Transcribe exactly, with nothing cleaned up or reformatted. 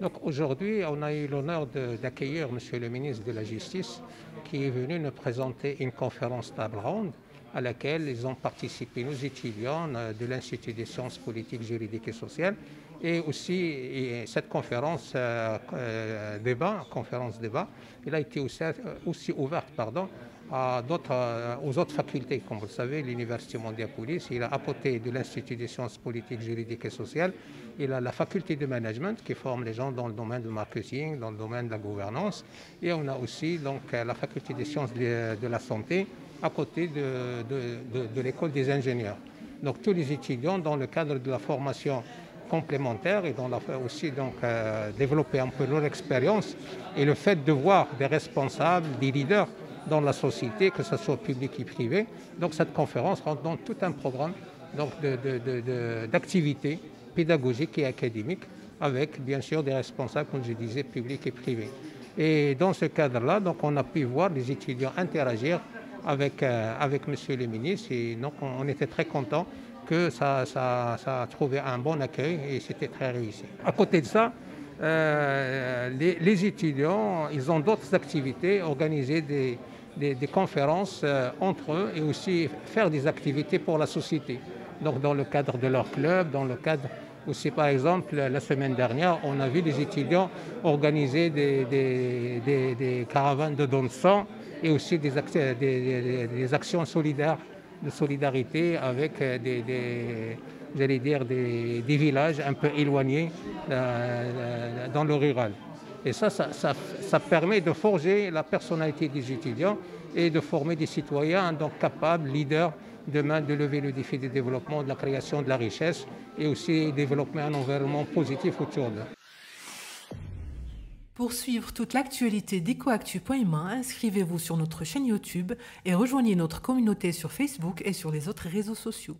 Donc aujourd'hui, on a eu l'honneur d'accueillir Monsieur le ministre de la Justice qui est venu nous présenter une conférence table ronde à laquelle ils ont participé, nos étudiants de l'Institut des Sciences Politiques, Juridiques et Sociales, et aussi et cette conférence euh, débat, conférence débat, elle a été aussi, aussi ouverte, pardon, à d'autres, aux autres facultés, comme vous le savez, l'Université Mondiapolis, il a apporté de l'Institut des Sciences Politiques, Juridiques et Sociales, il a la faculté de management qui forme les gens dans le domaine du marketing, dans le domaine de la gouvernance, et on a aussi donc la faculté des sciences de, de la santé, à côté de, de, de, de l'école des ingénieurs. Donc tous les étudiants, dans le cadre de la formation complémentaire, et dans la, aussi donc, euh, développer un peu leur expérience, et le fait de voir des responsables, des leaders dans la société, que ce soit public et privé. Donc cette conférence rentre dans tout un programme d'activités pédagogiques et académiques, avec bien sûr des responsables, comme je disais, publics et privés. Et dans ce cadre-là, on a pu voir les étudiants interagir avec, euh, avec Monsieur le ministre, et donc on, on était très contents que ça, ça, ça a trouvé un bon accueil et c'était très réussi. À côté de ça, euh, les, les étudiants, ils ont d'autres activités, organiser des, des, des conférences euh, entre eux et aussi faire des activités pour la société. Donc dans le cadre de leur club, dans le cadre aussi par exemple, la semaine dernière, on a vu les étudiants organiser des, des, des, des caravanes de dons de sang, et aussi des, act des, des, des actions solidaires, de solidarité avec des, des, j'allais dire des, des villages un peu éloignés euh, dans le rural. Et ça ça, ça, ça permet de forger la personnalité des étudiants et de former des citoyens donc capables, leaders, demain de lever le défi du développement, de la création de la richesse et aussi développer un environnement positif autour d'eux. Pour suivre toute l'actualité d'Ecoactu point M A, inscrivez-vous sur notre chaîne YouTube et rejoignez notre communauté sur Facebook et sur les autres réseaux sociaux.